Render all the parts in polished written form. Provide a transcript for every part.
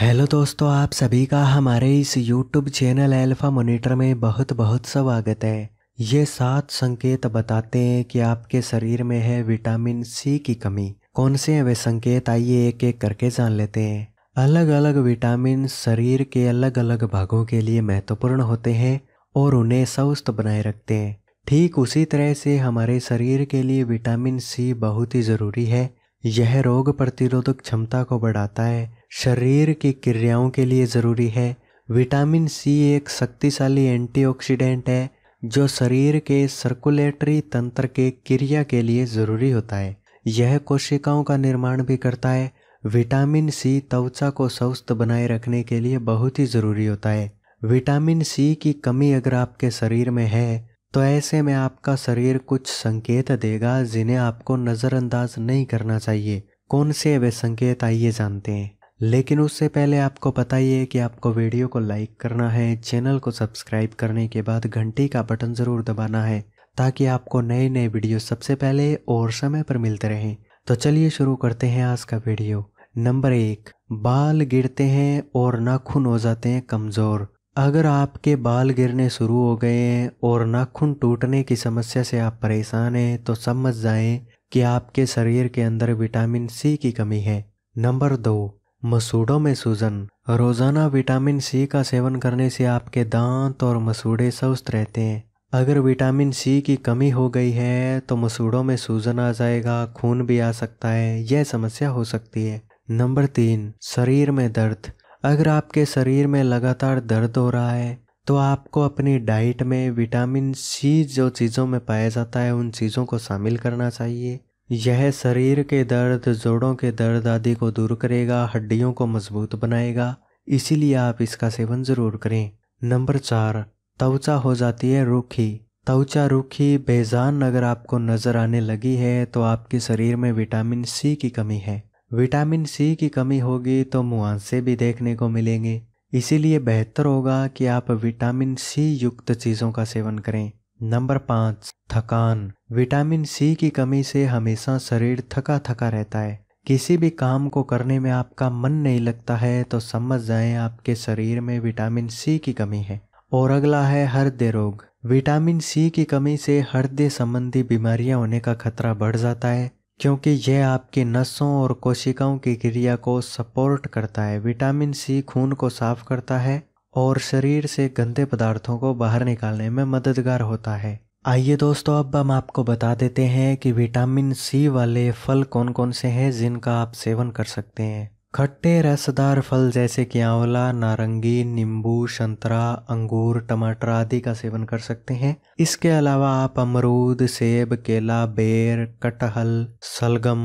Hello दोस्तों, आप सभी का हमारे इस YouTube चैनल अल्फा मॉनिटर में बहुत बहुत स्वागत है। ये 7 संकेत बताते हैं कि आपके शरीर में है विटामिन सी की कमी। कौन से हैं वे संकेत, आइए एक एक करके जान लेते हैं। अलग अलग विटामिन शरीर के अलग अलग भागों के लिए महत्वपूर्ण होते हैं और उन्हें स्वस्थ बनाए रखते हैं। ठीक उसी तरह से हमारे शरीर के लिए विटामिन सी बहुत ही ज़रूरी है। यह रोग प्रतिरोधक क्षमता को बढ़ाता है, शरीर की क्रियाओं के लिए ज़रूरी है। विटामिन सी एक शक्तिशाली एंटीऑक्सीडेंट है जो शरीर के सर्कुलेटरी तंत्र के क्रिया के लिए ज़रूरी होता है। यह कोशिकाओं का निर्माण भी करता है। विटामिन सी त्वचा को स्वस्थ बनाए रखने के लिए बहुत ही ज़रूरी होता है। विटामिन सी की कमी अगर आपके शरीर में है तो ऐसे में आपका शरीर कुछ संकेत देगा जिन्हें आपको नज़रअंदाज नहीं करना चाहिए। कौन से वे संकेत, आइए जानते हैं। लेकिन उससे पहले आपको बताइए कि आपको वीडियो को लाइक करना है, चैनल को सब्सक्राइब करने के बाद घंटी का बटन ज़रूर दबाना है ताकि आपको नए नए वीडियो सबसे पहले और समय पर मिलते रहें। तो चलिए शुरू करते हैं आज का वीडियो। नंबर 1, बाल गिरते हैं और नाखून हो जाते हैं कमज़ोर। अगर आपके बाल गिरने शुरू हो गए हैं और नाखून टूटने की समस्या से आप परेशान हैं तो समझ जाएँ कि आपके शरीर के अंदर विटामिन सी की कमी है। नंबर 2, मसूड़ों में सूजन। रोज़ाना विटामिन सी का सेवन करने से आपके दांत और मसूड़े स्वस्थ रहते हैं। अगर विटामिन सी की कमी हो गई है तो मसूड़ों में सूजन आ जाएगा, खून भी आ सकता है, यह समस्या हो सकती है। नंबर 3, शरीर में दर्द। अगर आपके शरीर में लगातार दर्द हो रहा है तो आपको अपनी डाइट में विटामिन सी जो चीज़ों में पाया जाता है उन चीज़ों को शामिल करना चाहिए। यह शरीर के दर्द, जोड़ों के दर्द आदि को दूर करेगा, हड्डियों को मजबूत बनाएगा, इसीलिए आप इसका सेवन ज़रूर करें। नंबर 4, त्वचा हो जाती है रूखी। त्वचा रूखी, बेजान अगर आपको नज़र आने लगी है तो आपके शरीर में विटामिन सी की कमी है। विटामिन सी की कमी होगी तो मुआंसे भी देखने को मिलेंगे, इसीलिए बेहतर होगा कि आप विटामिन सी युक्त चीज़ों का सेवन करें। नंबर 5, थकान। विटामिन सी की कमी से हमेशा शरीर थका थका रहता है, किसी भी काम को करने में आपका मन नहीं लगता है तो समझ जाएं आपके शरीर में विटामिन सी की कमी है। और अगला है हृदय रोग। विटामिन सी की कमी से हृदय संबंधी बीमारियां होने का खतरा बढ़ जाता है क्योंकि यह आपकी नसों और कोशिकाओं की क्रिया को सपोर्ट करता है। विटामिन सी खून को साफ करता है और शरीर से गंदे पदार्थों को बाहर निकालने में मददगार होता है। आइए दोस्तों, अब हम आपको बता देते हैं कि विटामिन सी वाले फल कौन कौन से हैं जिनका आप सेवन कर सकते हैं। खट्टे रसदार फल जैसे कि आंवला, नारंगी, नींबू, संतरा, अंगूर, टमाटर आदि का सेवन कर सकते हैं। इसके अलावा आप अमरूद, सेब, केला, बेर, कटहल, शलगम,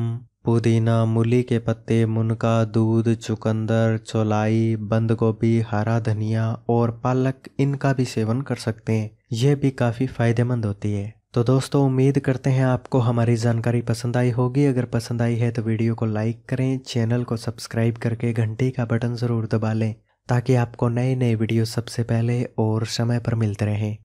पुदीना, मूली के पत्ते, मुनका, दूध, चुकंदर, चौलाई, बंद गोभी, हरा धनिया और पालक, इनका भी सेवन कर सकते हैं। यह भी काफ़ी फायदेमंद होती है। तो दोस्तों, उम्मीद करते हैं आपको हमारी जानकारी पसंद आई होगी। अगर पसंद आई है तो वीडियो को लाइक करें, चैनल को सब्सक्राइब करके घंटी का बटन ज़रूर दबा लें ताकि आपको नए नए वीडियो सबसे पहले और समय पर मिलते रहें।